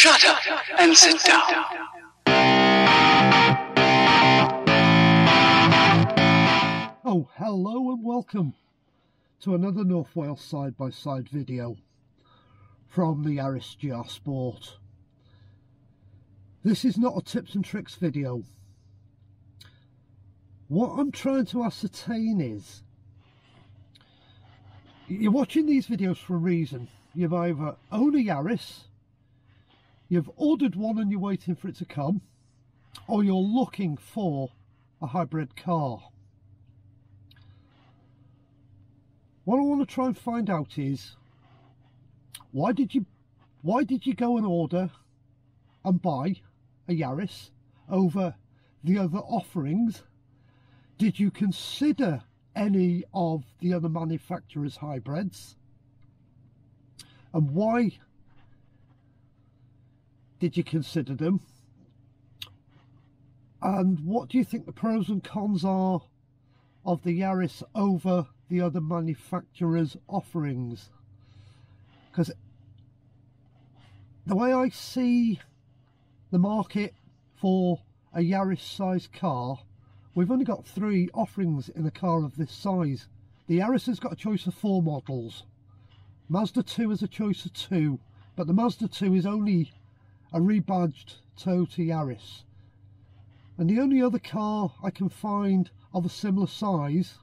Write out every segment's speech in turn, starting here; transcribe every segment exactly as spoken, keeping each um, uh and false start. Shut up and sit down. Oh, hello and welcome to another North Wales side-by-side video from the Yaris G R Sport. This is not a tips and tricks video. What I'm trying to ascertain is, you're watching these videos for a reason. You've either owned a Yaris, you've ordered one and you're waiting for it to come, or you're looking for a hybrid car. What I want to try and find out is, why did you why did you go and order and buy a Yaris over the other offerings? Did you consider any of the other manufacturers' hybrids? And why did you consider them? And what do you think the pros and cons are of the Yaris over the other manufacturers' offerings? Because the way I see the market for a Yaris size car, we've only got three offerings in a car of this size. The Yaris has got a choice of four models. Mazda two has a choice of two, but the Mazda two is only a rebadged Toyota Yaris, and the only other car I can find of a similar size,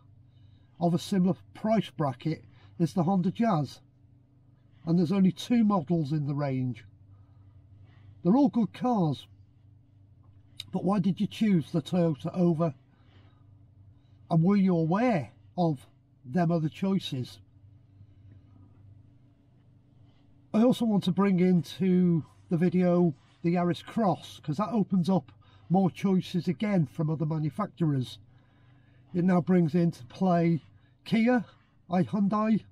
of a similar price bracket, is the Honda Jazz, and there's only two models in the range. They're all good cars, but why did you choose the Toyota over, and were you aware of them other choices? I also want to bring into the video the Yaris Cross, because that opens up more choices again from other manufacturers. It now brings into play Kia, Hyundai,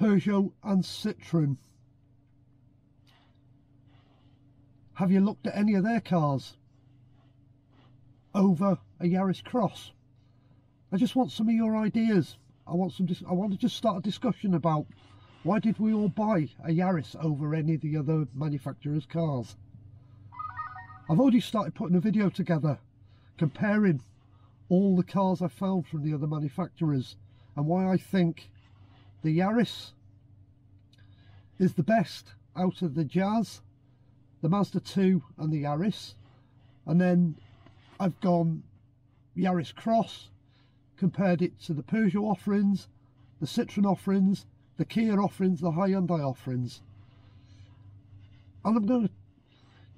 Peugeot and Citroen. Have you looked at any of their cars over a Yaris Cross? I just want some of your ideas. I want some. I want to just start a discussion about, why did we all buy a Yaris over any of the other manufacturers' cars? I've already started putting a video together comparing all the cars I found from the other manufacturers, and why I think the Yaris is the best out of the Jazz, the Mazda two and the Yaris. And then I've gone Yaris Cross, compared it to the Peugeot offerings, the Citroen offerings, the Kia offerings, the Hyundai offerings, and I'm going to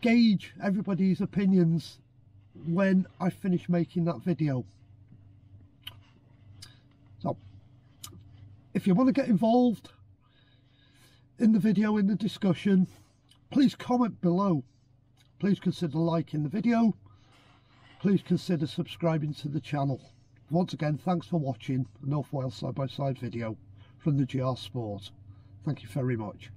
gauge everybody's opinions when I finish making that video. So if you want to get involved in the video, in the discussion, please comment below, please consider liking the video, please consider subscribing to the channel. Once again, thanks for watching the North Wales side by side video from the G R Sport. Thank you very much.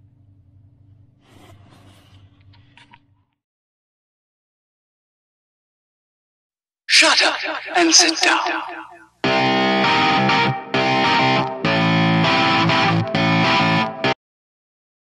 Shut up and sit down.